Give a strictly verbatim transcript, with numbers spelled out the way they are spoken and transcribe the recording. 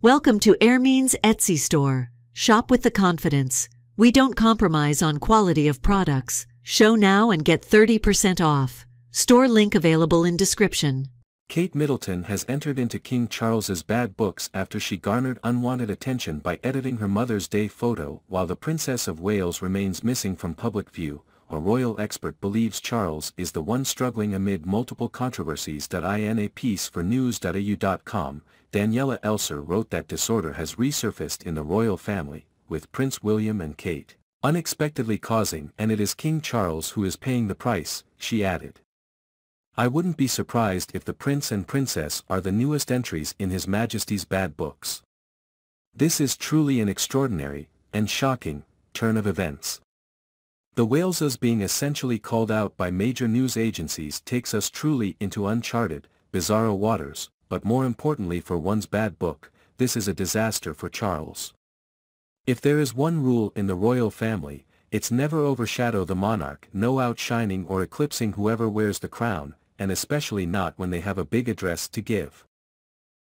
Welcome to Airmeans Etsy store. Shop with the confidence. We don't compromise on quality of products. Show now and get thirty percent off. Store link available in description. Kate Middleton has entered into King Charles's bad books after she garnered unwanted attention by editing her Mother's Day photo while the Princess of Wales remains missing from public view. A royal expert believes Charles is the one struggling amid multiple controversies. In a piece for news dot A U dot com, Daniela Elser wrote that disorder has resurfaced in the royal family, with Prince William and Kate unexpectedly causing, and it is King Charles who is paying the price, she added. I wouldn't be surprised if the prince and princess are the newest entries in His Majesty's bad books. This is truly an extraordinary, and shocking, turn of events. The Waleses being essentially called out by major news agencies takes us truly into uncharted, bizarre waters, but more importantly for one's bad book, this is a disaster for Charles. If there is one rule in the royal family, it's never overshadow the monarch, no outshining or eclipsing whoever wears the crown, and especially not when they have a big address to give.